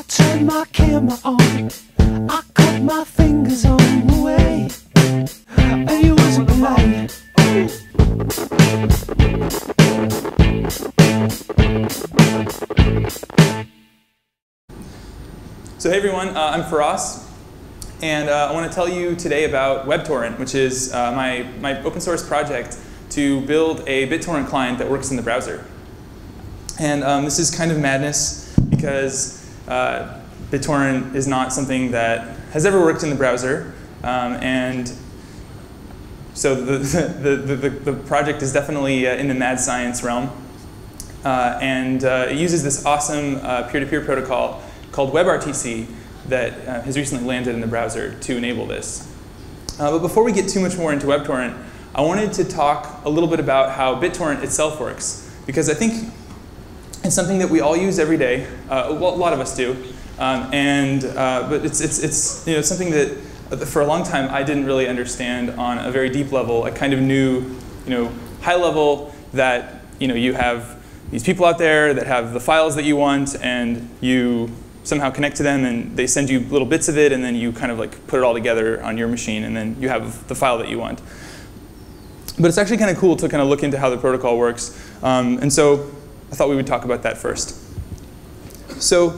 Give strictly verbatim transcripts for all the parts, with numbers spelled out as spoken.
I turned my camera on, I cut my fingers on the way, and you wasn't alone. So hey everyone, uh, I'm Faraz, and uh, I want to tell you today about WebTorrent, which is uh, my, my open source project to build a BitTorrent client that works in the browser. And um, this is kind of madness because uh, BitTorrent is not something that has ever worked in the browser. Um, and so the, the, the, the, the project is definitely uh, in the mad science realm. Uh, and uh, it uses this awesome peer-to-peer uh, -peer protocol called WebRTC that uh, has recently landed in the browser to enable this. Uh, but before we get too much more into WebTorrent, I wanted to talk a little bit about how BitTorrent itself works, because I think it's something that we all use every day. Uh, a lot of us do, um, and uh, but it's it's it's you know something that for a long time I didn't really understand on a very deep level. I kind of knew, you know, high level that you know you have these people out there that have the files that you want, and you somehow connect to them, and they send you little bits of it, and then you kind of like put it all together on your machine, and then you have the file that you want. But it's actually kind of cool to kind of look into how the protocol works, um, and so I thought we would talk about that first. So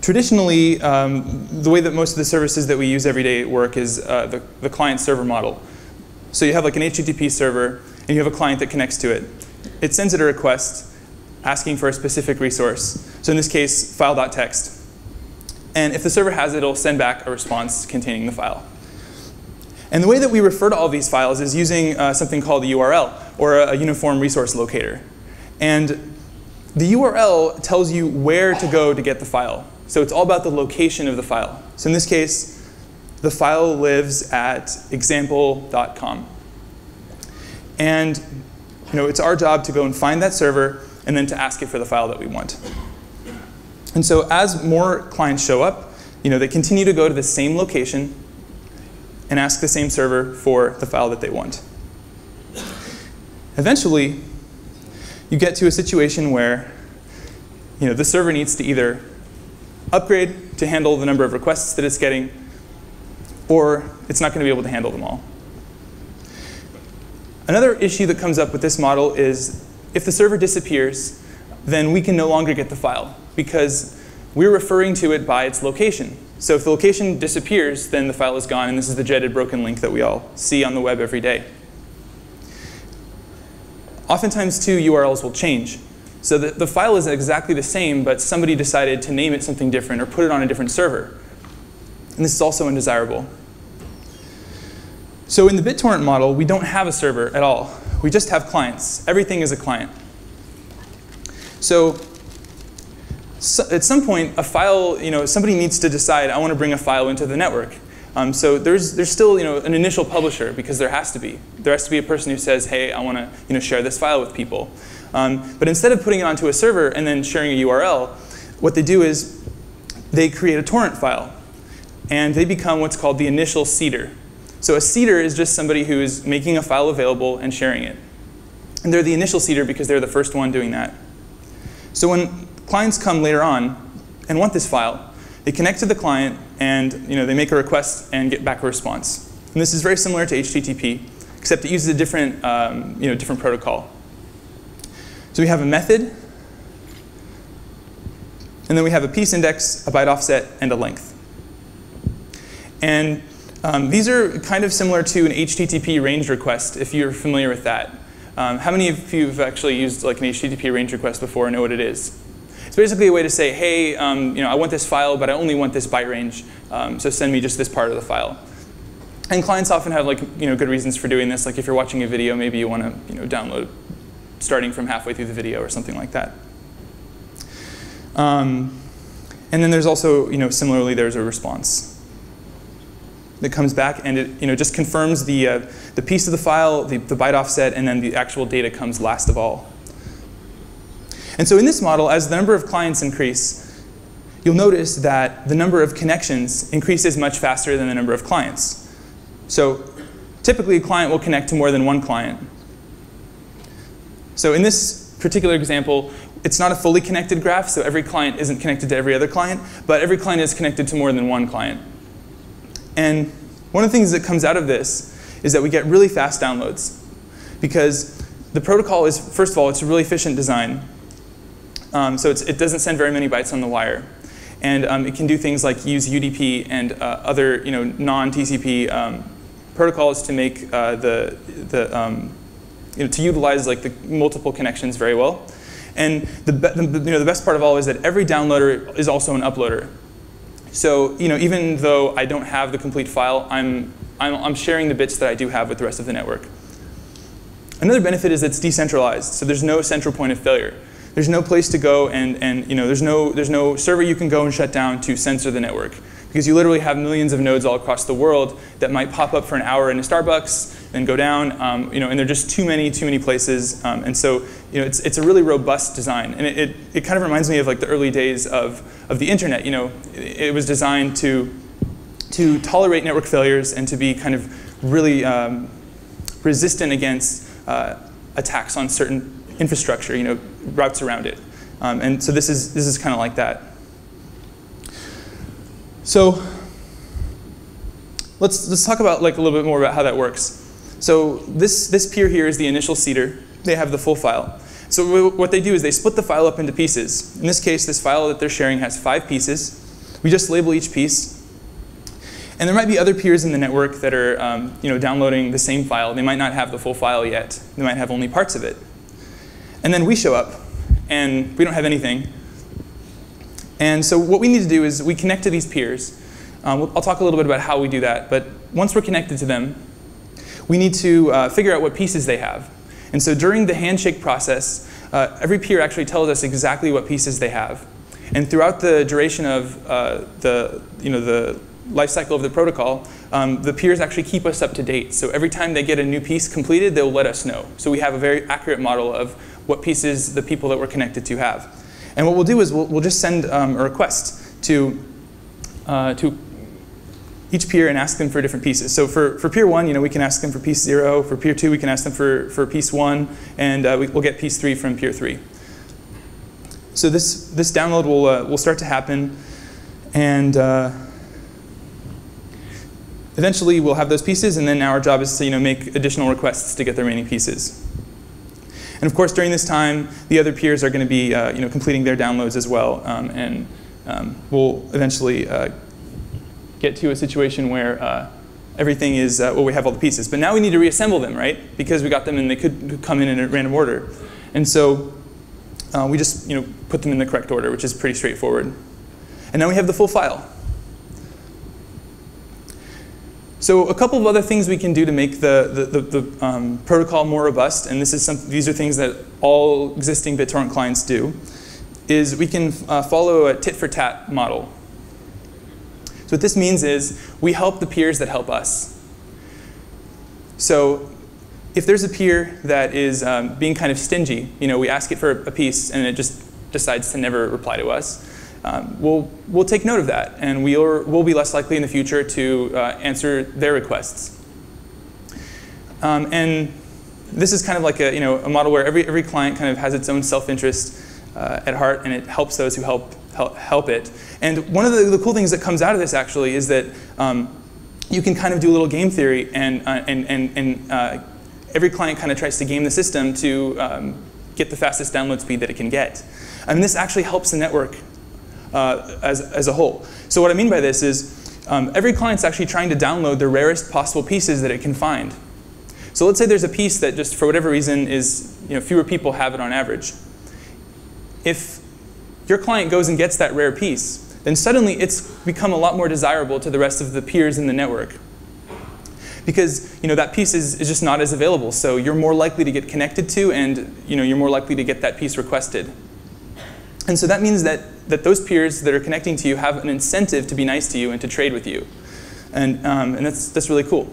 traditionally, um, the way that most of the services that we use every day at work is uh, the, the client-server model. So you have like an H T T P server, and you have a client that connects to it. It sends it a request asking for a specific resource. So in this case, file.txt. And if the server has it, it'll send back a response containing the file. And the way that we refer to all these files is using uh, something called a U R L, or a, a uniform resource locator. And the U R L tells you where to go to get the file. So it's all about the location of the file. So in this case, the file lives at example dot com. And you know, it's our job to go and find that server and then to ask it for the file that we want. And so as more clients show up, you know, they continue to go to the same location and ask the same server for the file that they want. Eventually, you get to a situation where you know, the server needs to either upgrade to handle the number of requests that it's getting, or it's not going to be able to handle them all. Another issue that comes up with this model is if the server disappears, then we can no longer get the file, because we're referring to it by its location. So if the location disappears, then the file is gone, and this is the dreaded broken link that we all see on the web every day. Oftentimes, too, U R Ls will change. So the, the file is exactly the same, but somebody decided to name it something different or put it on a different server. And this is also undesirable. So in the BitTorrent model, we don't have a server at all. We just have clients. Everything is a client. So, so at some point, a file, you know, somebody needs to decide, I want to bring a file into the network. Um, so there's, there's still you know, an initial publisher, because there has to be. There has to be a person who says, hey, I want to you know, share this file with people. Um, but instead of putting it onto a server and then sharing a U R L, what they do is they create a torrent file. And they become what's called the initial seeder. So a seeder is just somebody who is making a file available and sharing it. And they're the initial seeder because they're the first one doing that. So when clients come later on and want this file, they connect to the client, and you know, they make a request and get back a response. And this is very similar to H T T P, except it uses a different, um, you know, different protocol. So we have a method, and then we have a piece index, a byte offset, and a length. And um, these are kind of similar to an H T T P range request, if you're familiar with that. Um, how many of you have actually used like an H T T P range request before and know what it is? It's basically a way to say, hey, um, you know, I want this file, but I only want this byte range, um, so send me just this part of the file. And clients often have like, you know, good reasons for doing this. Like if you're watching a video, maybe you want to you know, download starting from halfway through the video or something like that. Um, and then there's also, you know, similarly, there's a response that comes back, and it you know, just confirms the, uh, the piece of the file, the, the byte offset, and then the actual data comes last of all. And so in this model, as the number of clients increase, you'll notice that the number of connections increases much faster than the number of clients. So typically, a client will connect to more than one client. So in this particular example, it's not a fully connected graph, so every client isn't connected to every other client, but every client is connected to more than one client. And one of the things that comes out of this is that we get really fast downloads, because the protocol is, first of all, it's a really efficient design. Um, so it's, it doesn't send very many bytes on the wire. And um, it can do things like use U D P and uh, other you know, non-T C P um, protocols to make uh, the, the um, you know, to utilize like the multiple connections very well. And the, be the, you know, the best part of all is that every downloader is also an uploader. So you know, even though I don't have the complete file, I'm, I'm, I'm sharing the bits that I do have with the rest of the network. Another benefit is it's decentralized, so there's no central point of failure. There's no place to go and, and you know, there's no, there's no server you can go and shut down to censor the network, because you literally have millions of nodes all across the world that might pop up for an hour in a Starbucks, then go down, um, you know, and they're just too many, too many places. Um, and so you know, it's, it's a really robust design. And it, it, it kind of reminds me of like the early days of, of the internet. You know, it, it was designed to, to tolerate network failures and to be kind of really um, resistant against uh, attacks on certain infrastructure, you know, routes around it, um, and so this is this is kind of like that. So let's let's talk about like a little bit more about how that works. So this this peer here is the initial seeder. They have the full file. So w what they do is they split the file up into pieces. In this case, this file that they're sharing has five pieces. We just label each piece. And there might be other peers in the network that are um, you know downloading the same file. They might not have the full file yet. They might have only parts of it. And then we show up, and we don't have anything. And so what we need to do is we connect to these peers. Um, I'll talk a little bit about how we do that. But once we're connected to them, we need to uh, figure out what pieces they have. And so during the handshake process, uh, every peer actually tells us exactly what pieces they have. And throughout the duration of uh, the, you know, the life cycle of the protocol, um, the peers actually keep us up to date. So every time they get a new piece completed, they'll let us know. So we have a very accurate model of what pieces the people that we're connected to have. And what we'll do is we'll, we'll just send um, a request to, uh, to each peer and ask them for different pieces. So for, for peer one, you know, we can ask them for piece zero. For peer two, we can ask them for, for piece one. And uh, we, we'll get piece three from peer three. So this, this download will, uh, will start to happen. And uh, eventually, we'll have those pieces. And then our job is to you know, make additional requests to get the remaining pieces. And of course, during this time, the other peers are going to be uh, you know, completing their downloads as well. Um, and um, we'll eventually uh, get to a situation where uh, everything is, uh, well, we have all the pieces. But now we need to reassemble them, right? Because we got them and they could come in in a random order. And so uh, we just you know, put them in the correct order, which is pretty straightforward. And now we have the full file. So a couple of other things we can do to make the, the, the, the um, protocol more robust, and this is some, these are things that all existing BitTorrent clients do, is we can uh, follow a tit-for-tat model. So what this means is we help the peers that help us. So if there's a peer that is um, being kind of stingy, you know, we ask it for a piece and it just decides to never reply to us. Um, we'll, we'll take note of that, and we'll, we'll be less likely in the future to uh, answer their requests. Um, and this is kind of like a, you know, a model where every, every client kind of has its own self-interest uh, at heart, and it helps those who help, help, help it. And one of the, the cool things that comes out of this, actually, is that um, you can kind of do a little game theory, and, uh, and, and, and uh, every client kind of tries to game the system to um, get the fastest download speed that it can get. And this actually helps the network Uh, as, as a whole. So what I mean by this is um, every client's actually trying to download the rarest possible pieces that it can find. So let's say there's a piece that just for whatever reason is, you know, fewer people have it on average. If your client goes and gets that rare piece, then suddenly it's become a lot more desirable to the rest of the peers in the network. Because you know, that piece is, is just not as available, so you're more likely to get connected to, and you know, you're more likely to get that piece requested. And so that means that that those peers that are connecting to you have an incentive to be nice to you and to trade with you. And, um, and that's, that's really cool.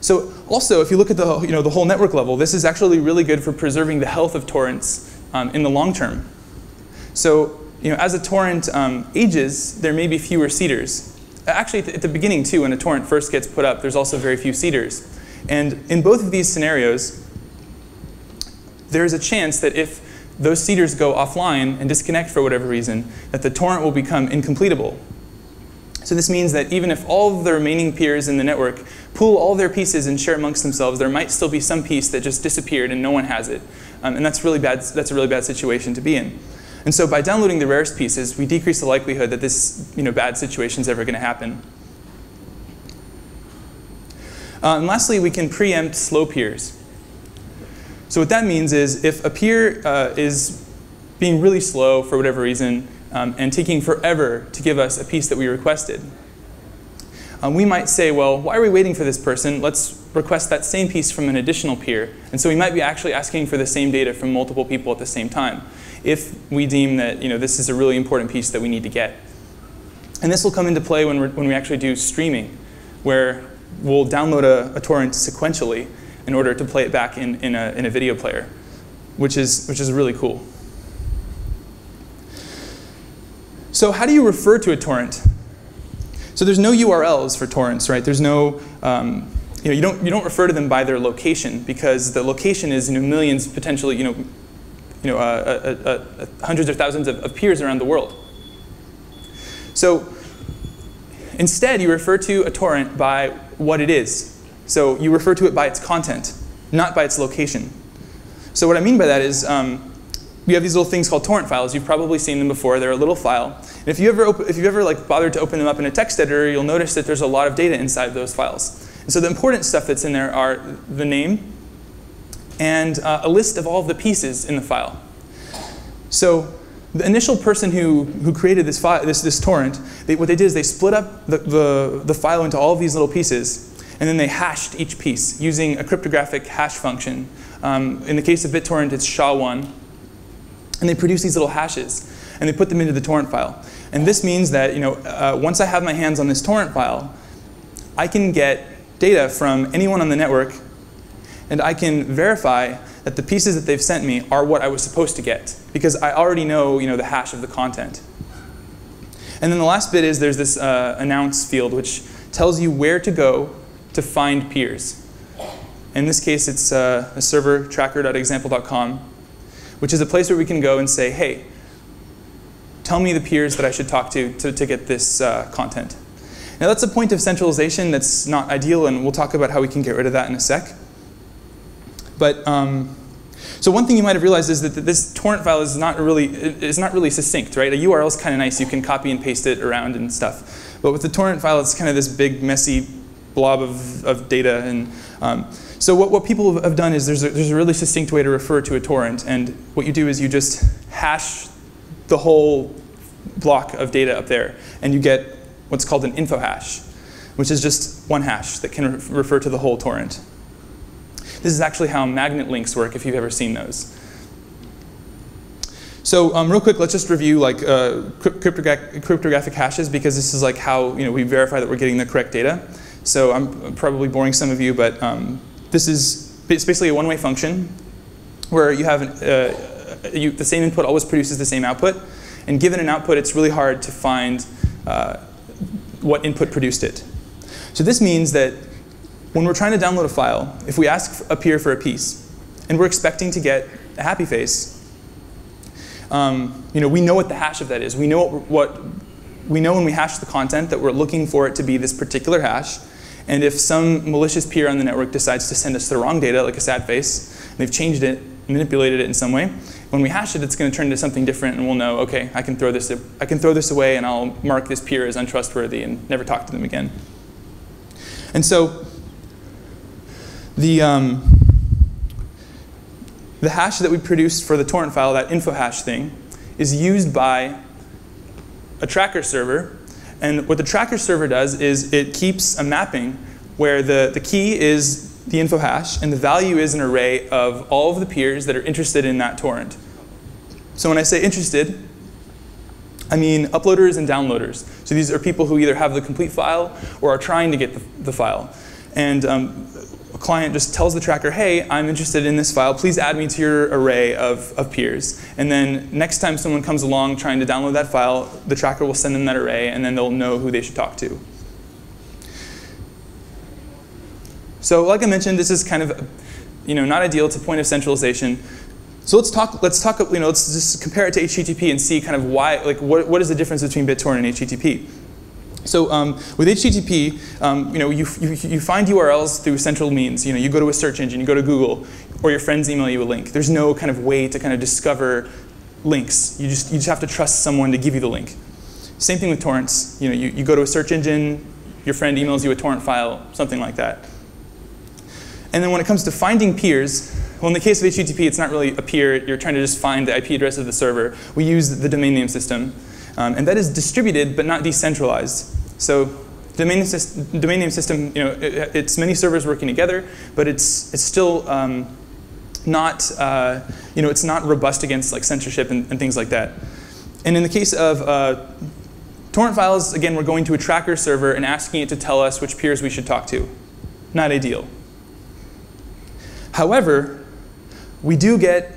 So also, if you look at the, you know, the whole network level, this is actually really good for preserving the health of torrents um, in the long term. So you know, as a torrent um, ages, there may be fewer seeders. Actually, at the, at the beginning, too, when a torrent first gets put up, there's also very few seeders. And in both of these scenarios, there's a chance that if those seeders go offline and disconnect for whatever reason, that the torrent will become incompletable. So this means that even if all of the remaining peers in the network pool all their pieces and share amongst themselves, there might still be some piece that just disappeared and no one has it. Um, and that's really bad, that's a really bad situation to be in. And so by downloading the rarest pieces, we decrease the likelihood that this you know, bad situation is ever going to happen. Uh, and lastly, we can preempt slow peers. So what that means is if a peer uh, is being really slow for whatever reason, Um, and taking forever to give us a piece that we requested. Um, we might say, well, why are we waiting for this person? Let's request that same piece from an additional peer. And so we might be actually asking for the same data from multiple people at the same time if we deem that you know, this is a really important piece that we need to get. And this will come into play when, we're, when we actually do streaming, where we'll download a, a torrent sequentially in order to play it back in, in, a, in a video player, which is, which is really cool. So how do you refer to a torrent? So there's no U R Ls for torrents, right? There's no, um, you know, you don't you don't refer to them by their location, because the location is you know, millions, potentially, you know, you know, uh, uh, uh, uh, hundreds or thousands of, of peers around the world. So instead, you refer to a torrent by what it is. So you refer to it by its content, not by its location. So what I mean by that is, Um, we have these little things called torrent files. You've probably seen them before. They're a little file. And if you ever open, if you've ever like bothered to open them up in a text editor, you'll notice that there's a lot of data inside those files. And so the important stuff that's in there are the name and uh, a list of all of the pieces in the file. So the initial person who who created this file, this this torrent, they, what they did is they split up the, the the file into all of these little pieces, and then they hashed each piece using a cryptographic hash function. Um, in the case of BitTorrent, it's S H A one. And they produce these little hashes, and they put them into the torrent file. And this means that you know, uh, once I have my hands on this torrent file, I can get data from anyone on the network, and I can verify that the pieces that they've sent me are what I was supposed to get, because I already know, you know the hash of the content. And then the last bit is there's this uh, announce field, which tells you where to go to find peers. In this case, it's uh, a server tracker dot example dot com. Which is a place where we can go and say, hey, tell me the peers that I should talk to to, to get this uh, content. Now that's a point of centralization that's not ideal, and we'll talk about how we can get rid of that in a sec. But um, so one thing you might have realized is that this torrent file is not really is not really succinct, right? A U R L is kind of nice; you can copy and paste it around and stuff. But with the torrent file, it's kind of this big, messy blob of of data. And um, So what, what people have done is there's a, there's a really succinct way to refer to a torrent. And what you do is you just hash the whole block of data up there. And you get what's called an info hash, which is just one hash that can re- refer to the whole torrent. This is actually how magnet links work, if you've ever seen those. So um, real quick, let's just review like uh, cryptographic, cryptographic hashes, because this is like how you know, we verify that we're getting the correct data. So I'm probably boring some of you, but um, this is it's basically a one-way function where you have an, uh, you, the same input always produces the same output. And given an output, it's really hard to find uh, what input produced it. So this means that when we're trying to download a file, if we ask a peer for a piece, and we're expecting to get a happy face, um, you know, we know what the hash of that is. We know what, what we know when we hash the content that we're looking for it to be this particular hash. And if some malicious peer on the network decides to send us the wrong data, like a sad face, and they've changed it, manipulated it in some way, when we hash it, it's going to turn into something different, and we'll know, okay, I can throw this, I can throw this away, and I'll mark this peer as untrustworthy and never talk to them again. And so the um, the hash that we produced for the torrent file, that info hash thing, is used by a tracker server. And what the tracker server does is it keeps a mapping where the, the key is the info hash, and the value is an array of all of the peers that are interested in that torrent. So when I say interested, I mean uploaders and downloaders. So these are people who either have the complete file or are trying to get the, the file. And um, a client just tells the tracker, hey, I'm interested in this file. Please add me to your array of, of peers. And then next time someone comes along trying to download that file, the tracker will send them that array, and then they'll know who they should talk to. So like I mentioned, this is kind of you know, not ideal. It's a point of centralization. So let's talk. Let's talk. You know, let's just compare it to H T T P and see kind of why. Like, what, what is the difference between BitTorrent and H T T P? So um, with H T T P, um, you know, you, you you find U R Ls through central means. You know, you go to a search engine, you go to Google, or your friends email you a link. There's no kind of way to kind of discover links. You just you just have to trust someone to give you the link. Same thing with torrents. You know, you, you go to a search engine, your friend emails you a torrent file, something like that. And then when it comes to finding peers, well, in the case of H T T P, it's not really a peer. You're trying to just find the I P address of the server. We use the domain name system. Um, and that is distributed but not decentralized. So domain, domain name system, you know, it, it's many servers working together, but it's, it's still um, not, uh, you know, it's not robust against like censorship and, and things like that. And in the case of uh, torrent files, again, we're going to a tracker server and asking it to tell us which peers we should talk to. Not ideal. However, we do get,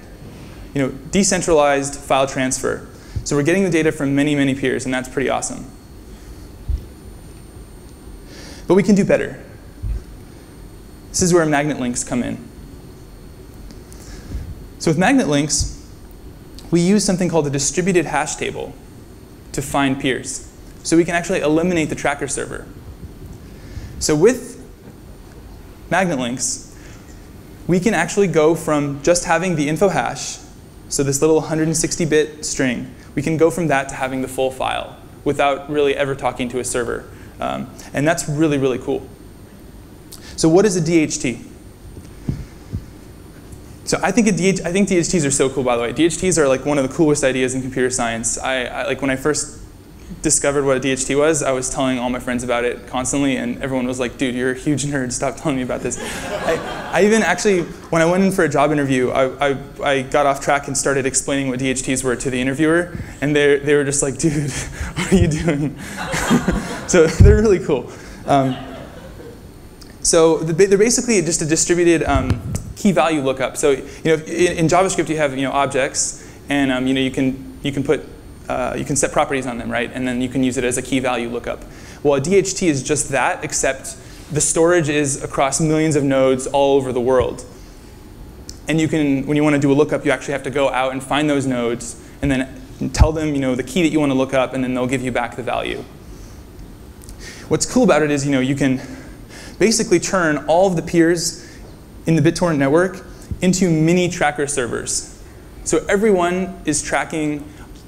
you know, decentralized file transfer. So we're getting the data from many, many peers, and that's pretty awesome. But we can do better. This is where magnet links come in. So with magnet links, we use something called the distributed hash table to find peers. So we can actually eliminate the tracker server. So with magnet links, we can actually go from just having the info hash, so this little one hundred sixty bit string, we can go from that to having the full file without really ever talking to a server. Um, and that's really, really cool. So what is a D H T? So I think, a D H I think D H Ts are so cool, by the way. D H Ts are like one of the coolest ideas in computer science. I, I, like when I first discovered what a D H T was, I was telling all my friends about it constantly, and everyone was like, dude, you're a huge nerd, stop telling me about this. I, I even actually, when I went in for a job interview, I, I, I got off track and started explaining what D H Ts were to the interviewer, and they, they were just like, dude, what are you doing? So they're really cool. Um, so the, they're basically just a distributed um, key value lookup. So, you know, in, in JavaScript you have, you know, objects, and um, you know, you can, you can put Uh, you can set properties on them, right? And then you can use it as a key value lookup. Well, a D H T is just that, except the storage is across millions of nodes all over the world. And you can, when you want to do a lookup, you actually have to go out and find those nodes and then tell them, you know, the key that you want to look up, and then they'll give you back the value. What's cool about it is, you know, you can basically turn all of the peers in the BitTorrent network into mini tracker servers. So everyone is tracking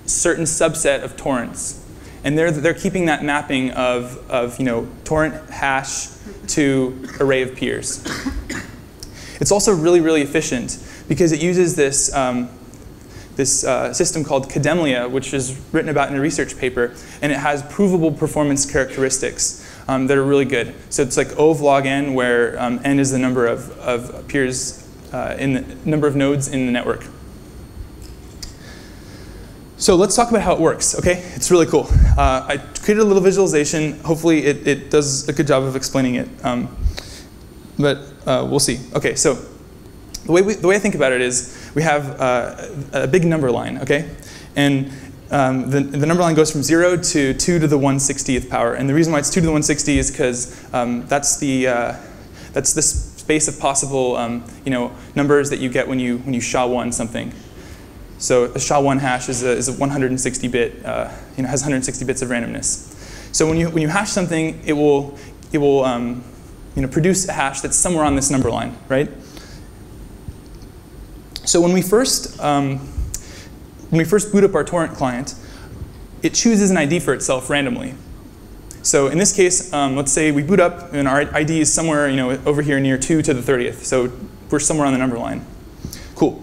certain subset of torrents, and they're they're keeping that mapping of of you know, torrent hash to array of peers. It's also really, really efficient because it uses this um, this uh, system called Kademlia, which is written about in a research paper, and it has provable performance characteristics um, that are really good. So it's like O of log n, where um, n is the number of of peers uh, in the number of nodes in the network. So let's talk about how it works, okay? It's really cool. Uh, I created a little visualization. Hopefully it, it does a good job of explaining it. Um, but uh, we'll see. Okay, so the way, we, the way I think about it is we have uh, a big number line, okay? And um, the, the number line goes from zero to two to the one sixtieth power. And the reason why it's two to the one sixtieth is because um, that's the, uh, that's the space of possible um, you know, numbers that you get when you, when you S H A one something. So a S H A one hash is a, is a one hundred sixty bit, uh, you know, has one hundred sixty bits of randomness. So when you when you hash something, it will it will um, you know, produce a hash that's somewhere on this number line, right? So when we first um, when we first boot up our torrent client, it chooses an I D for itself randomly. So in this case, um, let's say we boot up and our I D is somewhere, you know, over here near two to the thirtieth. So we're somewhere on the number line. Cool.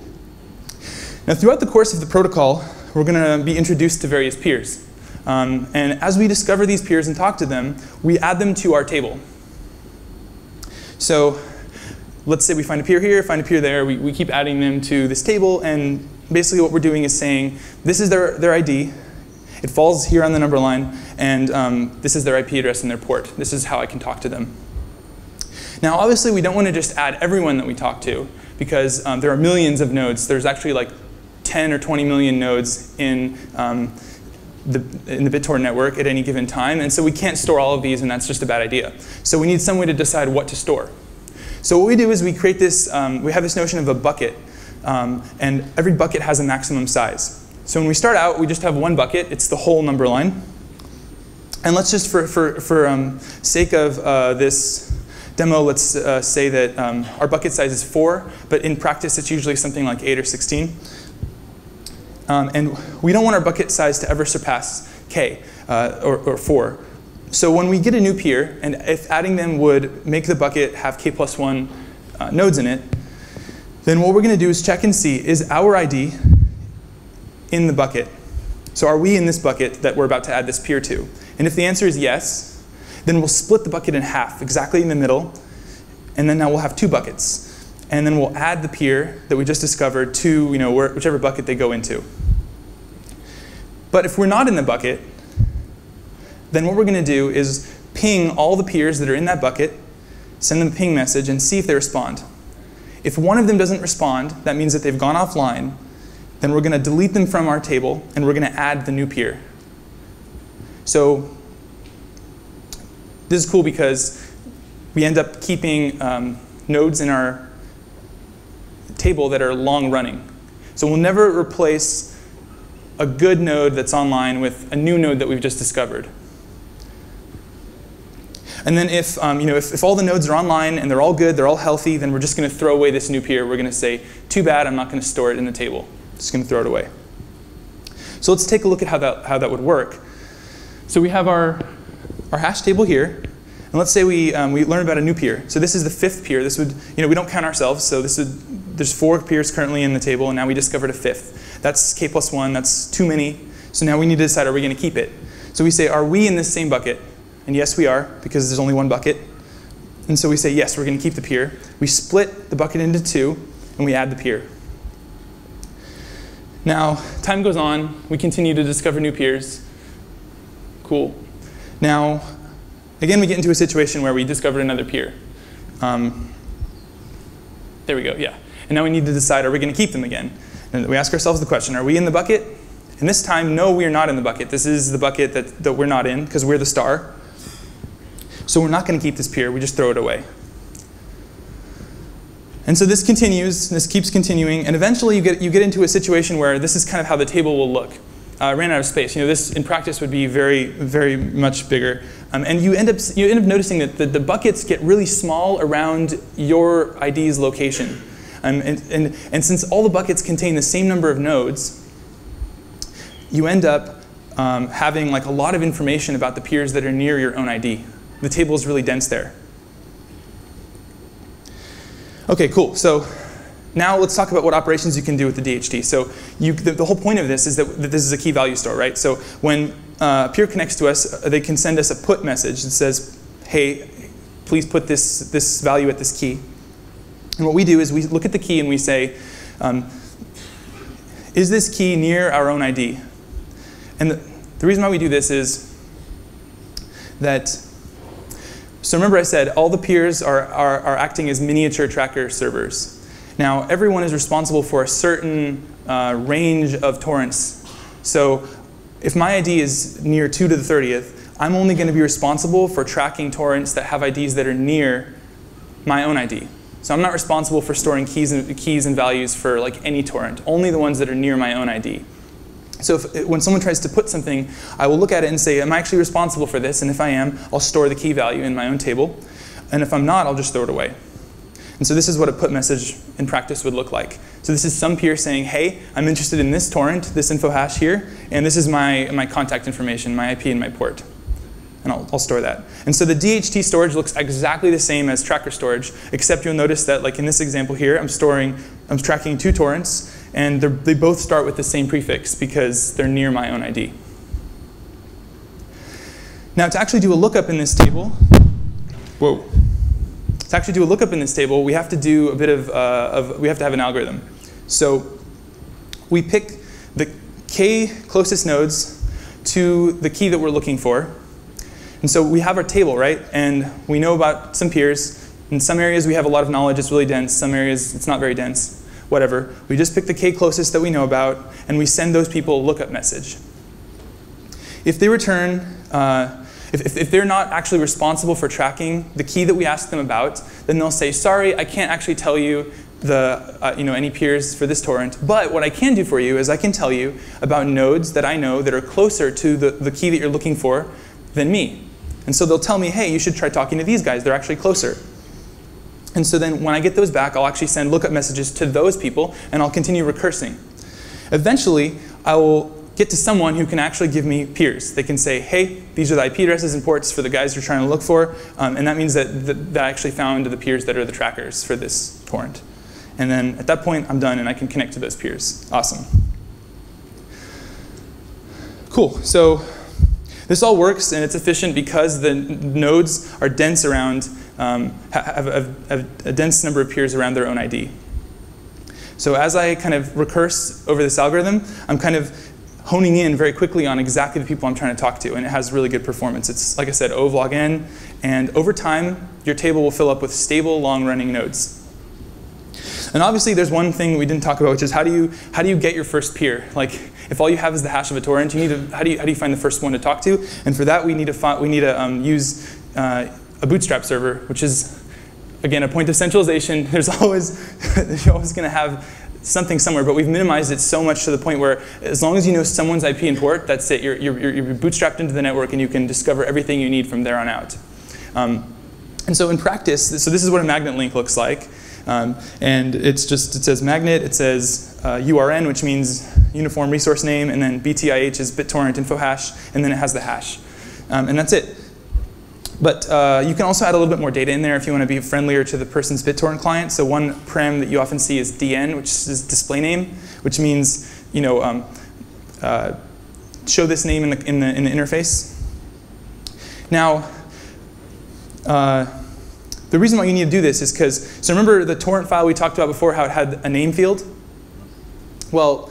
Now, throughout the course of the protocol, we're going to be introduced to various peers. Um, and as we discover these peers and talk to them, we add them to our table. So let's say we find a peer here, find a peer there. We, we keep adding them to this table. And basically what we're doing is saying, this is their, their I D. It falls here on the number line. And um, this is their I P address and their port. This is how I can talk to them. Now, obviously, we don't want to just add everyone that we talk to, because um, there are millions of nodes. There's actually like ten or twenty million nodes in, um, the, in the BitTorrent network at any given time. And so we can't store all of these, and that's just a bad idea. So we need some way to decide what to store. So what we do is we create this, um, we have this notion of a bucket. um, and every bucket has a maximum size. So when we start out, we just have one bucket. It's the whole number line. And let's just, for, for, for um, sake of uh, this demo, let's uh, say that um, our bucket size is four, but in practice, it's usually something like eight or sixteen. Um, and we don't want our bucket size to ever surpass k, uh, or, or four. So when we get a new peer, and if adding them would make the bucket have k plus one uh, nodes in it, then what we're going to do is check and see, is our I D in the bucket? So are we in this bucket that we're about to add this peer to? And if the answer is yes, then we'll split the bucket in half, exactly in the middle. And then now we'll have two buckets. And then we'll add the peer that we just discovered to, you know, where, whichever bucket they go into. But if we're not in the bucket, then what we're going to do is ping all the peers that are in that bucket, send them a ping message, and see if they respond. If one of them doesn't respond, that means that they've gone offline. Then we're going to delete them from our table, and we're going to add the new peer. So this is cool because we end up keeping um, nodes in our table that are long running. So we'll never replace a good node that's online with a new node that we've just discovered. And then if, um, you know, if, if all the nodes are online and they're all good, they're all healthy, then we're just going to throw away this new peer. We're going to say, too bad, I'm not going to store it in the table. I'm just going to throw it away. So let's take a look at how that, how that would work. So we have our, our hash table here. And let's say we, um, we learn about a new peer. So this is the fifth peer. This would, you know, we don't count ourselves. So this would, there's four peers currently in the table, and now we discovered a fifth. That's k plus one. That's too many. So now we need to decide, are we going to keep it? So we say, are we in this same bucket? And yes, we are, because there's only one bucket. And so we say, yes, we're going to keep the peer. We split the bucket into two, and we add the peer. Now, time goes on. We continue to discover new peers. Cool. Now, again, we get into a situation where we discovered another peer. Um, there we go, yeah. And now we need to decide, are we going to keep them again? And we ask ourselves the question, are we in the bucket? And this time, no, we are not in the bucket. This is the bucket that, that we're not in, because we're the star. So we're not going to keep this peer. We just throw it away. And so this continues. This keeps continuing. And eventually, you get, you get into a situation where this is kind of how the table will look. Uh, ran out of space. You know, this, in practice, would be very, very much bigger. Um, and you end up, you end up noticing that the, the buckets get really small around your I D's location. Um, and, and, and since all the buckets contain the same number of nodes, you end up um, having like a lot of information about the peers that are near your own I D. The table is really dense there. OK, cool. So now let's talk about what operations you can do with the D H T. So you, the, the whole point of this is that, that this is a key value store, right? So when uh, a peer connects to us, they can send us a put message that says, hey, please put this, this value at this key. And what we do is we look at the key and we say, um, is this key near our own I D? And the, the reason why we do this is that, so remember I said all the peers are, are, are acting as miniature tracker servers. Now, everyone is responsible for a certain uh, range of torrents. So if my I D is near two to the thirtieth, I'm only going to be responsible for tracking torrents that have I Ds that are near my own I D. So I'm not responsible for storing keys and, keys and values for like any torrent, only the ones that are near my own I D. So if, when someone tries to put something, I will look at it and say, am I actually responsible for this? And if I am, I'll store the key value in my own table. And if I'm not, I'll just throw it away. And so this is what a put message in practice would look like. So this is some peer saying, hey, I'm interested in this torrent, this info hash here, and this is my, my contact information, my I P and my port. And I'll, I'll store that. And so the D H T storage looks exactly the same as tracker storage, except you'll notice that, like in this example here, I'm storing, I'm tracking two torrents, and they both start with the same prefix because they're near my own I D. Now to actually do a lookup in this table, whoa. To actually do a lookup in this table, we have to do a bit of, uh, of we have to have an algorithm. So we pick the k closest nodes to the key that we're looking for. And so we have our table, right? And we know about some peers. In some areas, we have a lot of knowledge. It's really dense. Some areas, it's not very dense. Whatever. We just pick the k closest that we know about, and we send those people a lookup message. If they return, uh, If, if they're not actually responsible for tracking the key that we asked them about, then they'll say, sorry, I can't actually tell you the uh, you know, any peers for this torrent. But what I can do for you is I can tell you about nodes that I know that are closer to the, the key that you're looking for than me. And so they'll tell me, hey, you should try talking to these guys. They're actually closer. And so then when I get those back, I'll actually send lookup messages to those people, and I'll continue recursing. Eventually, I will get to someone who can actually give me peers. They can say, hey, these are the I P addresses and ports for the guys you're trying to look for. Um, and that means that, that, that I actually found the peers that are the trackers for this torrent. And then at that point, I'm done, and I can connect to those peers. Awesome. Cool. So this all works, and it's efficient because the nodes are dense around, um, have, have, have a dense number of peers around their own I D. So as I kind of recurse over this algorithm, I'm kind of honing in very quickly on exactly the people I'm trying to talk to, and it has really good performance. It's, like I said, O log n, and over time, your table will fill up with stable, long-running nodes. And obviously, there's one thing we didn't talk about, which is how do you, how do you get your first peer? Like, if all you have is the hash of a torrent, you need to, how do you, how do you find the first one to talk to? And for that, we need to, we need to um, use uh, a bootstrap server, which is, again, a point of centralization. There's always, you're always going to have something somewhere, but we've minimized it so much to the point where as long as you know someone's I P and port, that's it. You're, you're, you're bootstrapped into the network, and you can discover everything you need from there on out. Um, and so in practice, so this is what a magnet link looks like. Um, and it's just, it says magnet, it says uh, U R N, which means uniform resource name, and then B T I H is BitTorrent info hash, and then it has the hash. Um, and that's it. But uh, you can also add a little bit more data in there if you want to be friendlier to the person's BitTorrent client. So one prem that you often see is D N, which is display name, which means, you know, um, uh, show this name in the, in the, in the interface. Now, uh, the reason why you need to do this is because, so remember the torrent file we talked about before, how it had a name field? Well,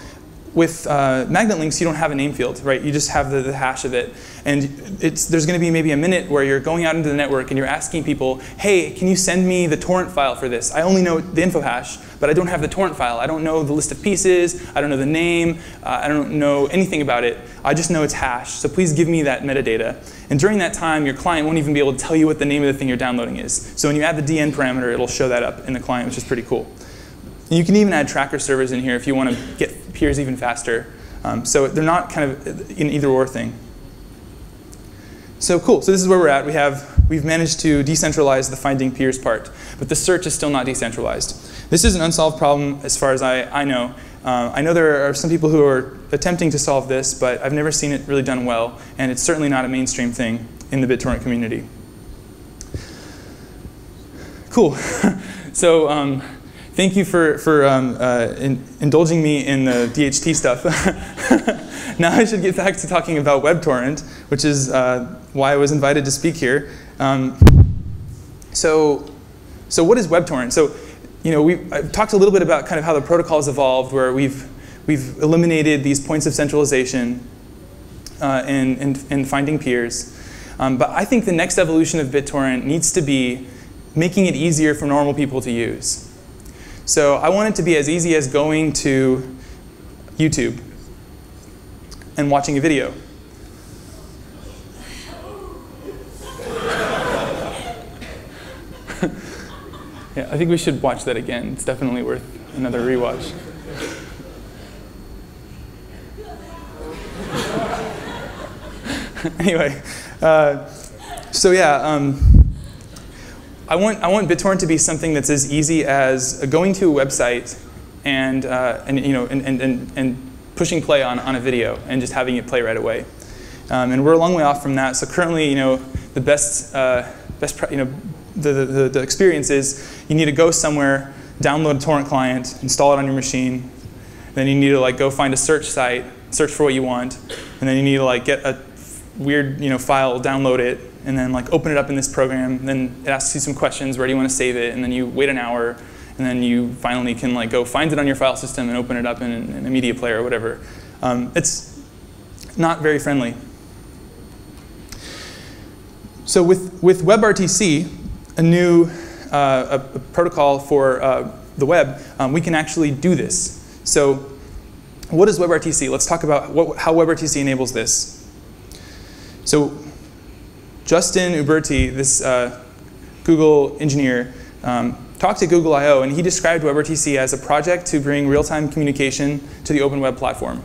with uh, magnet links, you don't have a name field, right? You just have the, the hash of it. And it's, there's going to be maybe a minute where you're going out into the network and you're asking people, hey, can you send me the torrent file for this? I only know the info hash, but I don't have the torrent file. I don't know the list of pieces. I don't know the name. Uh, I don't know anything about it. I just know it's hash. So please give me that metadata. And during that time, your client won't even be able to tell you what the name of the thing you're downloading is. So when you add the D N parameter, it'll show that up in the client, which is pretty cool. And you can even add tracker servers in here if you want to get peers even faster. Um, so they're not kind of an either or thing. So cool, so this is where we're at. We have, we've managed to decentralize the finding peers part, but the search is still not decentralized. This is an unsolved problem as far as I, I know. Uh, I know there are some people who are attempting to solve this, but I've never seen it really done well, and it's certainly not a mainstream thing in the BitTorrent community. Cool, so um, thank you for, for um, uh, in, indulging me in the D H T stuff. Now I should get back to talking about WebTorrent, which is uh, why I was invited to speak here. Um, so, so what is WebTorrent? So, you know, we I've talked a little bit about kind of how the protocol's evolved, where we've we've eliminated these points of centralization uh, and, and and finding peers. Um, but I think the next evolution of BitTorrent needs to be making it easier for normal people to use. So I want it to be as easy as going to YouTube and watching a video. Yeah, I think we should watch that again. It's definitely worth another rewatch. Anyway, uh, so yeah. Um, I want, I want BitTorrent to be something that's as easy as going to a website and, uh, and, you know, and, and, and pushing play on, on a video and just having it play right away. Um, and we're a long way off from that. So currently, you know, the best, uh, best you know, the, the, the experience is you need to go somewhere, download a torrent client, install it on your machine. Then you need to like go find a search site, search for what you want. And then you need to like get a weird you know, file, download it, and then like open it up in this program. Then it asks you some questions, where do you want to save it? And then you wait an hour, and then you finally can like go find it on your file system and open it up in, in a media player or whatever. Um, it's not very friendly. So with, with WebRTC, a new uh, a, a protocol for uh, the web, um, we can actually do this. So what is WebRTC? Let's talk about what, how WebRTC enables this. So Justin Uberti, this uh, Google engineer, um, talked to Google I O and he described WebRTC as a project to bring real-time communication to the open web platform.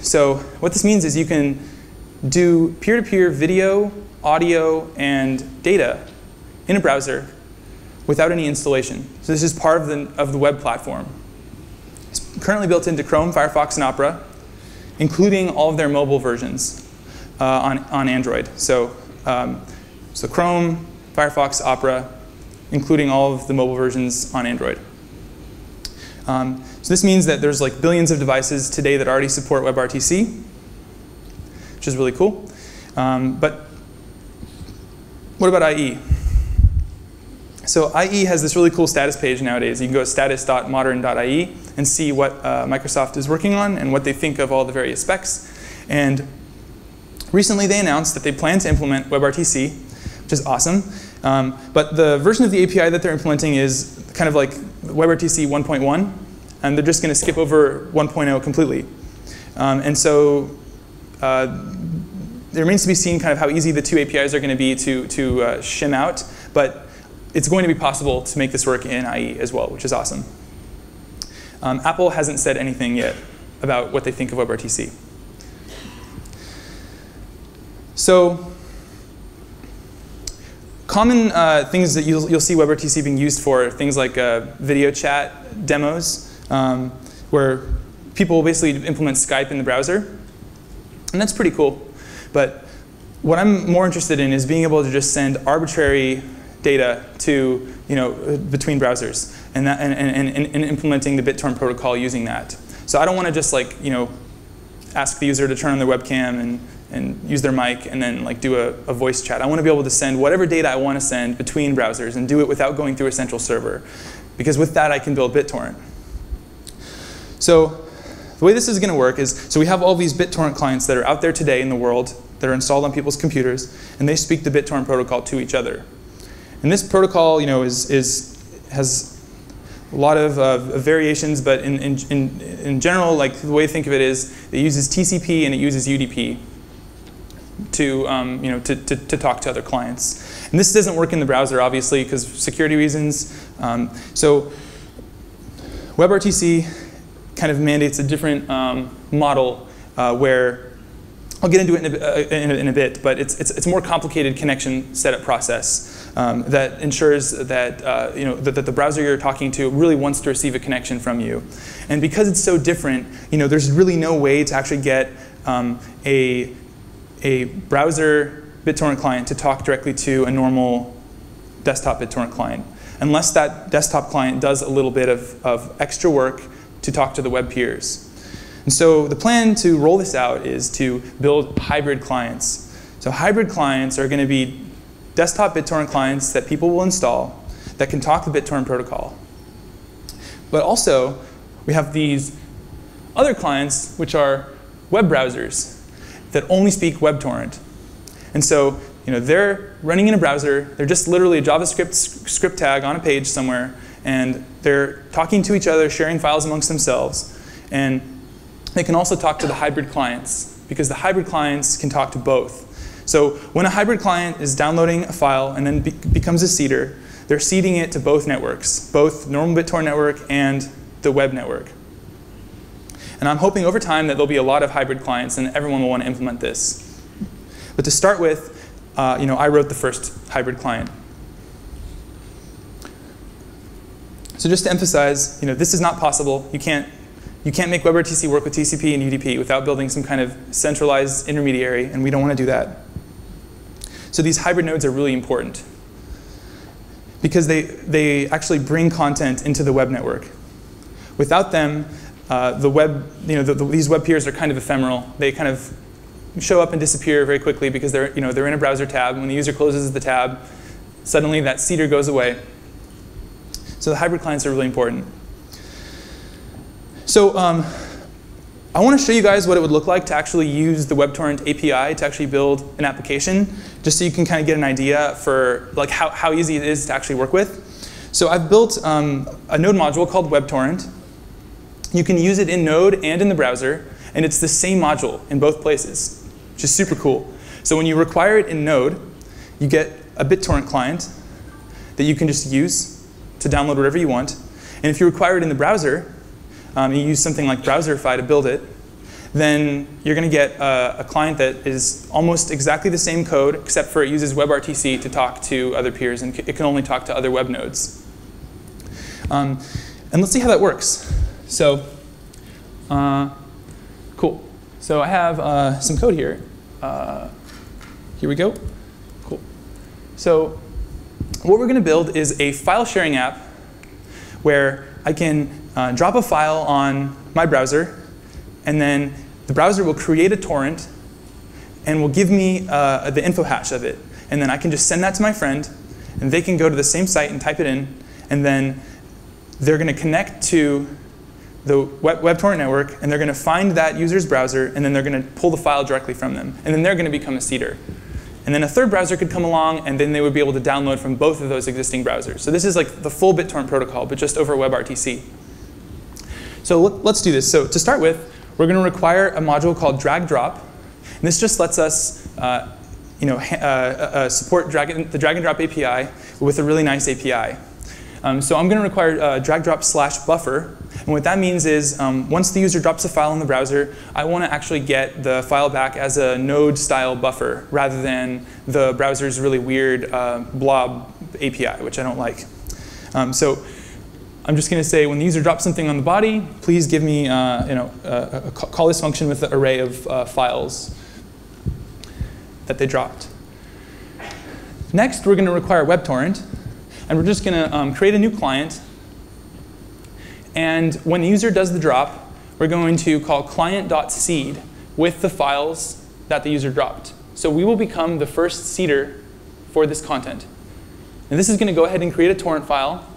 So what this means is you can do peer-to-peer video, audio, and data in a browser without any installation. So this is part of the, of the web platform. It's currently built into Chrome, Firefox, and Opera, including all of their mobile versions uh, on, on Android. So, um, so Chrome, Firefox, Opera, including all of the mobile versions on Android. Um, so this means that there's like billions of devices today that already support WebRTC, which is really cool. Um, but what about I E? So I E has this really cool status page nowadays. You can go to status dot modern dot I E and see what uh, Microsoft is working on and what they think of all the various specs. And recently they announced that they plan to implement WebRTC, which is awesome. Um, but the version of the A P I that they're implementing is kind of like WebRTC one point one, and they're just going to skip over one point oh completely. Um, and so uh, it remains to be seen kind of how easy the two A P Is are going to be to, to uh, shim out, but it's going to be possible to make this work in I E as well, which is awesome. Um, Apple hasn't said anything yet about what they think of WebRTC. So common uh, things that you'll, you'll see WebRTC being used for, things like uh, video chat demos, um, where people basically implement Skype in the browser. And that's pretty cool. But what I'm more interested in is being able to just send arbitrary data to, you know, between browsers and, that, and, and, and, and implementing the BitTorrent protocol using that. So I don't want to just like, you know, ask the user to turn on their webcam and, and use their mic and then like do a, a voice chat. I want to be able to send whatever data I want to send between browsers and do it without going through a central server, because with that I can build BitTorrent. So the way this is going to work is, so we have all these BitTorrent clients that are out there today in the world that are installed on people's computers, and they speak the BitTorrent protocol to each other. And this protocol, you know, is, is, has a lot of uh, variations, but in, in, in, in general, like the way to think of it is, it uses T C P and it uses U D P to, um, you know, to, to, to talk to other clients. And this doesn't work in the browser, obviously, because of security reasons. Um, so WebRTC kind of mandates a different um, model uh, where, I'll get into it in a, uh, in a, in a bit, but it's, it's, it's a more complicated connection setup process um, that ensures that, uh, you know, that, that the browser you're talking to really wants to receive a connection from you. And because it's so different, you know, there's really no way to actually get um, a, a browser BitTorrent client to talk directly to a normal desktop BitTorrent client, unless that desktop client does a little bit of, of extra work to talk to the web peers. And so the plan to roll this out is to build hybrid clients. So hybrid clients are going to be desktop BitTorrent clients that people will install that can talk the BitTorrent protocol. But also, we have these other clients, which are web browsers that only speak WebTorrent. And so, you know, they're running in a browser. They're just literally a JavaScript script tag on a page somewhere, and they're talking to each other, sharing files amongst themselves. And they can also talk to the hybrid clients, because the hybrid clients can talk to both. So when a hybrid client is downloading a file and then be becomes a seeder, they're seeding it to both networks, both normal BitTorrent network and the web network. And I'm hoping over time that there'll be a lot of hybrid clients and everyone will want to implement this. But to start with, uh, you know, I wrote the first hybrid client. So just to emphasize, you know, this is not possible. You can't, you can't make WebRTC work with T C P and U D P without building some kind of centralized intermediary, and we don't want to do that. So these hybrid nodes are really important, because they, they actually bring content into the web network. Without them, uh, the web, you know, the, the, these web peers are kind of ephemeral. They kind of show up and disappear very quickly, because they're, you know, they're in a browser tab. When the user closes the tab, suddenly that seeder goes away. So the hybrid clients are really important. So um, I want to show you guys what it would look like to actually use the WebTorrent A P I to actually build an application, just so you can kind of get an idea for like how, how easy it is to actually work with. So I've built um, a Node module called WebTorrent. You can use it in Node and in the browser, and it's the same module in both places, which is super cool. So when you require it in Node, you get a BitTorrent client, that you can just use to download whatever you want. And if you require it in the browser, um, you use something like Browserify to build it, then you're going to get a, a client that is almost exactly the same code, except for it uses WebRTC to talk to other peers, and it can only talk to other web nodes. Um, and let's see how that works. So, uh, cool. So I have uh, some code here. Uh, here we go. Cool. So what we're going to build is a file sharing app where I can uh, drop a file on my browser, and then the browser will create a torrent and will give me uh, the info hash of it. And then I can just send that to my friend, and they can go to the same site and type it in, and then they're going to connect to the web, WebTorrent network, and they're going to find that user's browser, and then they're going to pull the file directly from them. And then they're going to become a seeder. And then a third browser could come along, and then they would be able to download from both of those existing browsers. So this is like the full BitTorrent protocol, but just over WebRTC. So let's do this. So to start with, we're going to require a module called drag drop. And this just lets us uh, you know, uh, uh, support drag and, the drag and drop A P I with a really nice A P I. Um, so I'm going to require uh, drag drop slash buffer. And what that means is um, once the user drops a file in the browser, I want to actually get the file back as a node style buffer rather than the browser's really weird uh, blob A P I, which I don't like. Um, so I'm just going to say, when the user drops something on the body, please give me, uh, you know, uh, a call this function with the array of uh, files that they dropped. Next, we're going to require WebTorrent, and we're just going to um, create a new client. And when the user does the drop, we're going to call client.seed with the files that the user dropped. So we will become the first seeder for this content. And this is going to go ahead and create a torrent file.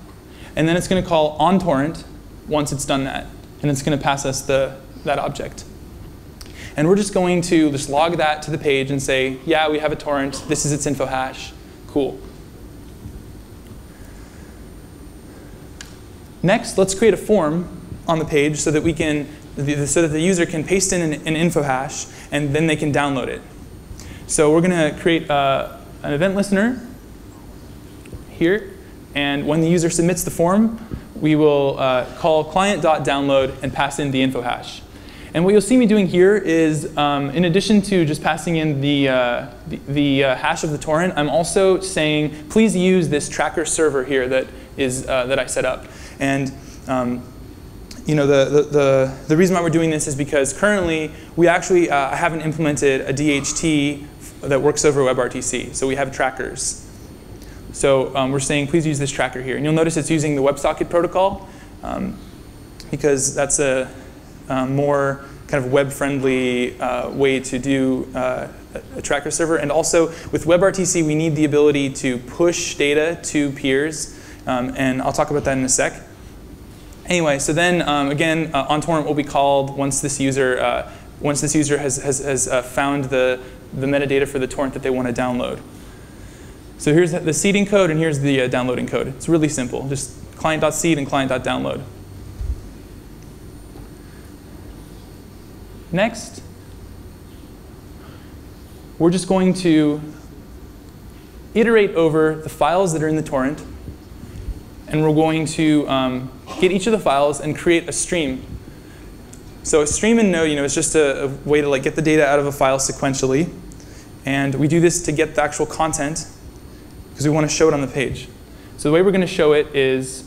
And then it's going to call onTorrent once it's done that. And it's going to pass us the, that object. And we're just going to just log that to the page and say, yeah, we have a torrent. This is its info hash. Cool. Next, let's create a form on the page so that we can, so that the user can paste in an, an info hash, and then they can download it. So we're going to create uh, an event listener here. And when the user submits the form, we will uh, call client.download and pass in the info hash. And what you'll see me doing here is, um, in addition to just passing in the, uh, the, the uh, hash of the torrent, I'm also saying, please use this tracker server here that, is, uh, that I set up. And um, you know, the, the, the, the reason why we're doing this is because currently, we actually uh, haven't implemented a D H T that works over WebRTC. So we have trackers. So um, we're saying, please use this tracker here. And you'll notice it's using the WebSocket protocol, um, because that's a, a more kind of web-friendly uh, way to do uh, a tracker server. And also, with WebRTC, we need the ability to push data to peers. Um, and I'll talk about that in a sec. Anyway, so then, um, again, uh, onTorrent will be called once this user, uh, once this user has, has, has uh, found the, the metadata for the torrent that they want to download. So here's the seeding code, and here's the uh, downloading code. It's really simple. Just client.seed and client.download. Next, we're just going to iterate over the files that are in the torrent. And we're going to um, get each of the files and create a stream. So a stream in Node, you know, is just a, a way to like, get the data out of a file sequentially. And we do this to get the actual content, because we want to show it on the page. So the way we're going to show it is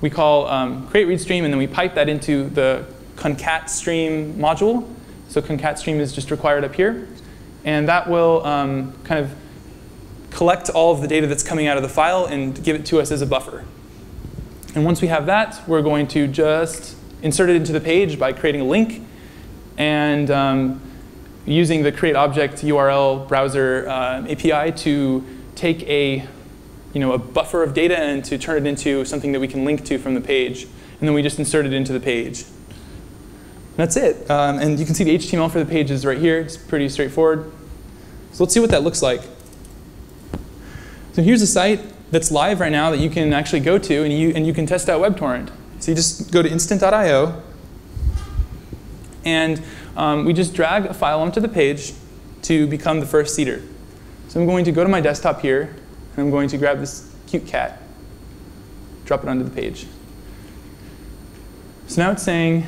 we call um, create read stream, and then we pipe that into the concat stream module. So concat stream is just required up here. And that will um, kind of collect all of the data that's coming out of the file and give it to us as a buffer. And once we have that, we're going to just insert it into the page by creating a link and um, using the create object U R L browser uh, A P I to take a, you know, a buffer of data and to turn it into something that we can link to from the page. And then we just insert it into the page. And that's it. Um, and you can see the H T M L for the page is right here. It's pretty straightforward. So let's see what that looks like. So here's a site that's live right now that you can actually go to, and you, and you can test out WebTorrent. So you just go to instant dot i o, and um, we just drag a file onto the page to become the first seeder. So I'm going to go to my desktop here, and I'm going to grab this cute cat. drop it onto the page. So now it's saying,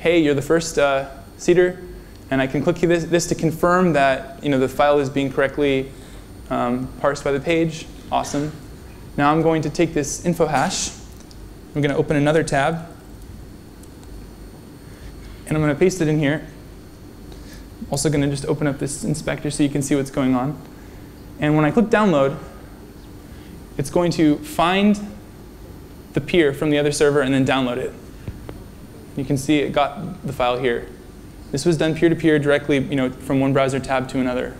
hey, you're the first uh, seeder, and I can click this, this to confirm that you know, the file is being correctly um, parsed by the page. Awesome. Now I'm going to take this info hash. I'm going to open another tab, and I'm going to paste it in here. I'm also going to just open up this inspector so you can see what's going on. And when I click download, it's going to find the peer from the other server and then download it. You can see it got the file here. This was done peer-to-peer directly, you know, from one browser tab to another.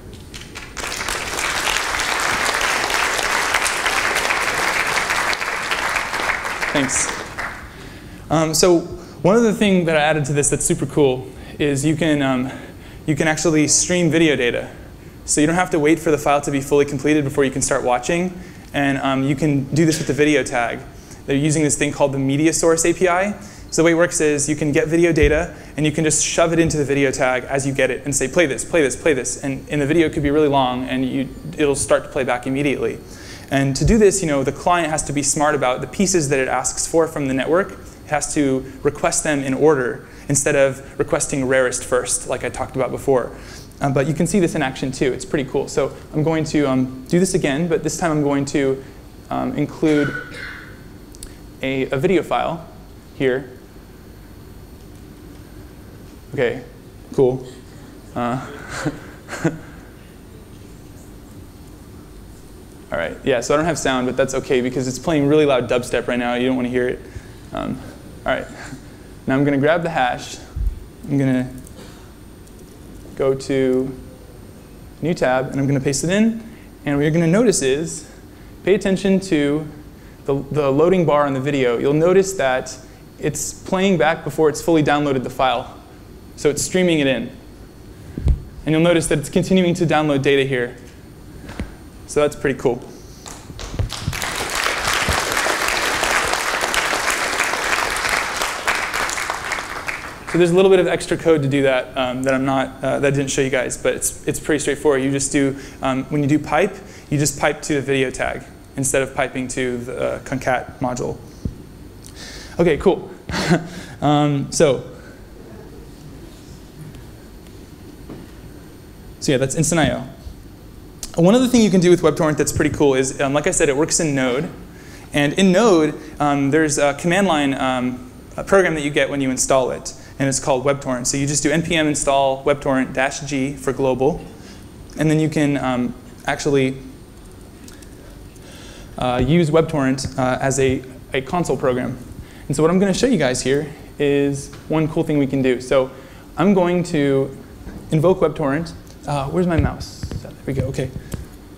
Thanks. Um, so one other thing that I added to this that's super cool is you can, um, you can actually stream video data. So you don't have to wait for the file to be fully completed before you can start watching. And um, you can do this with the video tag. They're using this thing called the media source A P I. So the way it works is you can get video data, and you can just shove it into the video tag as you get it and say, play this, play this, play this. And, and the video could be really long, and you, it'll start to play back immediately. And to do this, you know, the client has to be smart about the pieces that it asks for from the network. It has to request them in order instead of requesting rarest first, like I talked about before. Um, but you can see this in action, too. It's pretty cool. So I'm going to um, do this again, but this time I'm going to um, include a, a video file here. OK, cool. Uh, all right, yeah, so I don't have sound, but that's OK, because it's playing really loud dubstep right now. You don't want to hear it. Um, all right, now I'm going to grab the hash. I'm going to go to new tab, and I'm going to paste it in. And what you're going to notice is, pay attention to the, the loading bar on the video. You'll notice that it's playing back before it's fully downloaded the file. So it's streaming it in. And you'll notice that it's continuing to download data here. So that's pretty cool. So there's a little bit of extra code to do that um, that I'm not uh, that I didn't show you guys, but it's it's pretty straightforward. You just do um, when you do pipe, you just pipe to the video tag instead of piping to the uh, concat module. Okay, cool. um, so so yeah, that's instant dot I O. One other thing you can do with WebTorrent that's pretty cool is, um, like I said, it works in Node, and in Node um, there's a command line um, a program that you get when you install it. And it's called WebTorrent. So you just do npm install webtorrent-g for global. And then you can um, actually uh, use WebTorrent uh, as a, a console program. And so what I'm going to show you guys here is one cool thing we can do. So I'm going to invoke WebTorrent. Uh, where's my mouse? Oh, there we go. OK.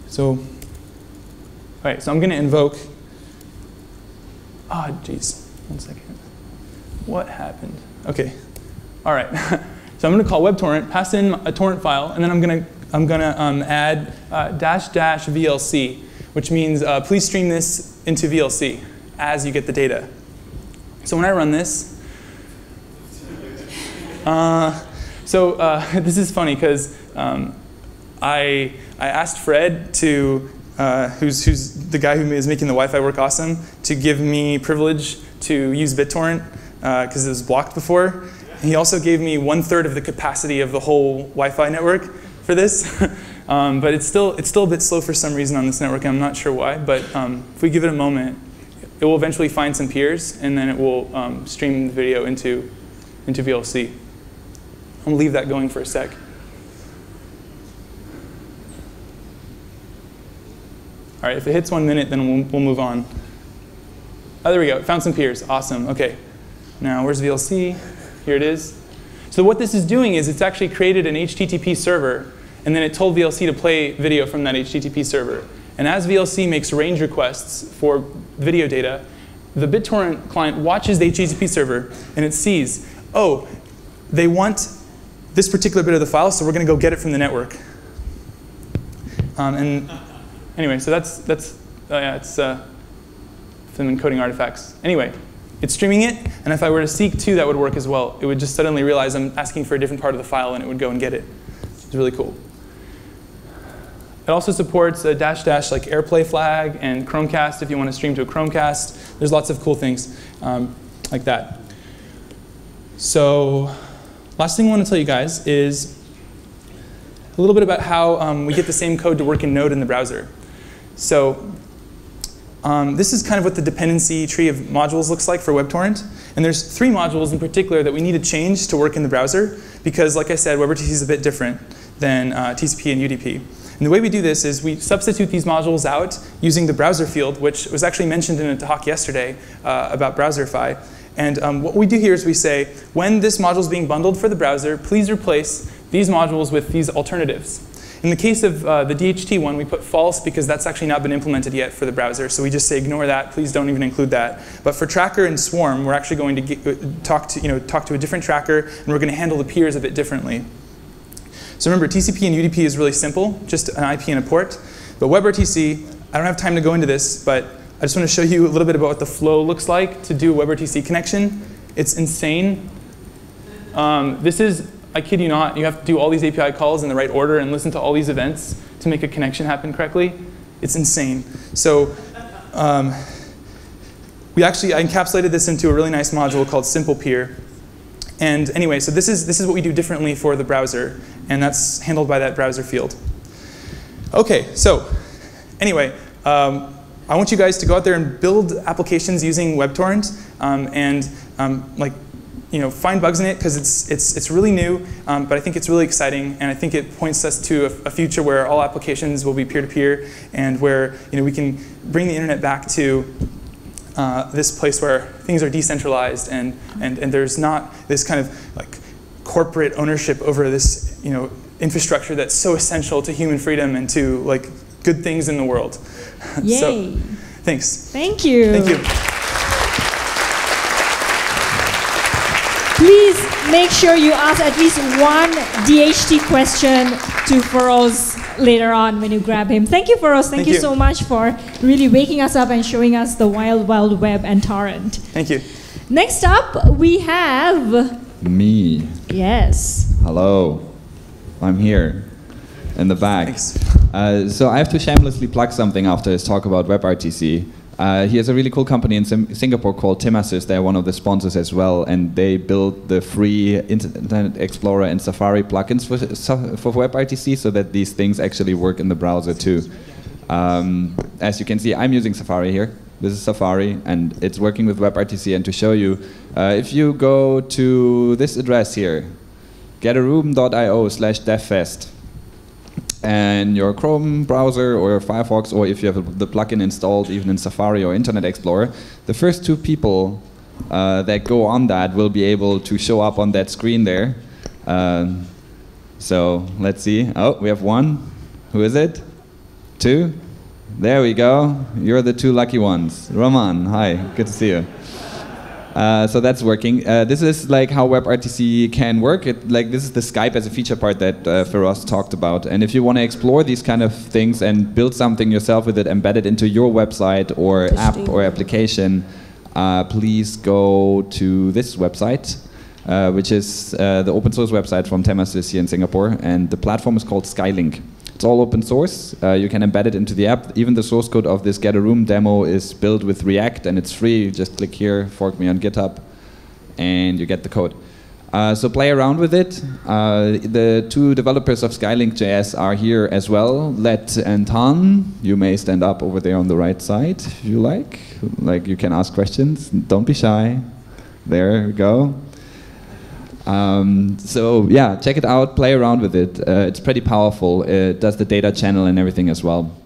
So all right, so I'm going to invoke. Ah, oh, geez. One second. What happened? OK. All right, so I'm going to call WebTorrent, pass in a torrent file, and then I'm going to I'm going to um, add uh, dash dash V L C, which means uh, please stream this into V L C as you get the data. So when I run this, uh, so uh, this is funny because um, I I asked Fred to uh, who's who's the guy who is making the Wi-Fi work awesome to give me privilege to use BitTorrent because uh, it was blocked before. He also gave me one third of the capacity of the whole Wi-Fi network for this. um, but it's still, it's still a bit slow for some reason on this network. I'm not sure why. But um, if we give it a moment, it will eventually find some peers, and then it will um, stream the video into, into V L C. I'm going to leave that going for a sec. All right, if it hits one minute, then we'll, we'll move on. Oh, there we go. It found some peers. Awesome. OK. Now, where's V L C? Here it is. So what this is doing is it's actually created an H T T P server, and then it told V L C to play video from that H T T P server. And as V L C makes range requests for video data, the BitTorrent client watches the H T T P server, and it sees, oh, they want this particular bit of the file, so we're going to go get it from the network. Um, and anyway, so that's, that's oh yeah, it's uh, some encoding artifacts. Anyway. It's streaming it, and if I were to seek to, that would work as well. It would just suddenly realize I'm asking for a different part of the file, and it would go and get it. It's really cool. It also supports a dash dash like AirPlay flag and Chromecast if you want to stream to a Chromecast. There's lots of cool things um, like that. So last thing I want to tell you guys is a little bit about how um, we get the same code to work in Node in the browser. So um, this is kind of what the dependency tree of modules looks like for WebTorrent. And there's three modules in particular that we need to change to work in the browser because, like I said, WebRTC is a bit different than uh, T C P and U D P. And the way we do this is we substitute these modules out using the browser field, which was actually mentioned in a talk yesterday uh, about Browserify. And um, what we do here is we say, when this module is being bundled for the browser, please replace these modules with these alternatives. In the case of uh, the D H T one, we put false because that's actually not been implemented yet for the browser. So we just say ignore that. Please don't even include that. But for tracker and swarm, we're actually going to get, talk to you know talk to a different tracker, and we're going to handle the peers a bit differently. So remember, T C P and U D P is really simple, just an I P and a port. But WebRTC, I don't have time to go into this, but I just want to show you a little bit about what the flow looks like to do a WebRTC connection. It's insane. Um, this is, I kid you not, you have to do all these A P I calls in the right order and listen to all these events to make a connection happen correctly. It's insane. So um, we actually, I encapsulated this into a really nice module called SimplePeer. And anyway, so this is, this is what we do differently for the browser, and that's handled by that browser field. OK, so anyway, um, I want you guys to go out there and build applications using WebTorrent um, and um, like, you know, find bugs in it because it's, it's, it's really new, um, but I think it's really exciting, and I think it points us to a, a future where all applications will be peer-to-peer and where you know, we can bring the internet back to uh, this place where things are decentralized and, and, and there's not this kind of like corporate ownership over this you know, infrastructure that's so essential to human freedom and to like, good things in the world. Yay. So, thanks. Thank you. Thank you. Please make sure you ask at least one D H T question to Faraz later on when you grab him. Thank you, Faraz. Thank, Thank you, you so much for really waking us up and showing us the wild, wild web and torrent. Thank you. Next up, we have... me. Yes. Hello. I'm here in the back. Thanks. Uh, so I have to shamelessly plug something after his talk about WebRTC. Uh, he has a really cool company in Sim Singapore called Temasys. They're one of the sponsors as well, and they build the free Internet Explorer and Safari plugins for, for WebRTC so that these things actually work in the browser too. Um, as you can see, I'm using Safari here. This is Safari, and it's working with WebRTC. And to show you, uh, if you go to this address here, getaroom dot i o slash devfest. And your Chrome browser or your Firefox, or if you have the plugin installed even in Safari or Internet Explorer, the first two people uh, that go on that will be able to show up on that screen there. Um, so let's see. Oh, we have one. Who is it? Two? There we go. You're the two lucky ones. Roman, hi. Good to see you. Uh, so that's working. Uh, this is like how WebRTC can work. It, like this is the Skype as a feature part that uh, Faraz talked about. And if you want to explore these kind of things and build something yourself with it, embed it into your website or app or application, uh, please go to this website, uh, which is uh, the open source website from Temasys here in Singapore. And the platform is called Skylink. It's all open source. Uh, you can embed it into the app. Even the source code of this Get a Room demo is built with React, and it's free. You just click here, fork me on GitHub, and you get the code. Uh, so play around with it. Uh, the two developers of Skylink dot j s are here as well, Let and Tan. You may stand up over there on the right side if you like. Like you can ask questions. Don't be shy. There we go. Um, so yeah, check it out, play around with it. Uh, it's pretty powerful. It does the data channel and everything as well.